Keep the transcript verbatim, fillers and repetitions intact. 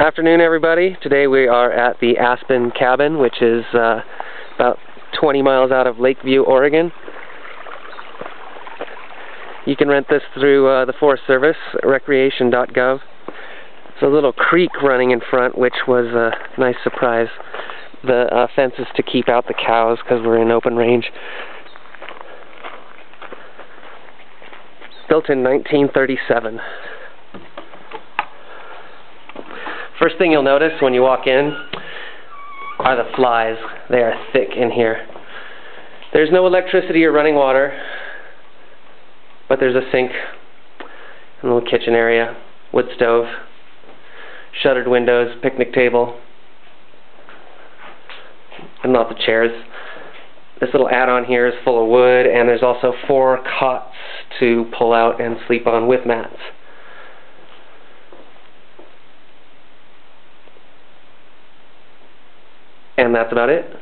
Afternoon, everybody. Today we are at the Aspen Cabin, which is uh, about twenty miles out of Lakeview, Oregon. You can rent this through uh, the Forest Service, recreation dot gov. There's a little creek running in front, which was a nice surprise. The uh, fence is to keep out the cows because we're in open range. Built in nineteen thirty-seven. First thing you'll notice when you walk in are the flies. They are thick in here. There's no electricity or running water, but there's a sink, a little kitchen area, wood stove, shuttered windows, picnic table, and lots of chairs. This little add-on here is full of wood, and there's also four cots to pull out and sleep on with mats. And that's about it.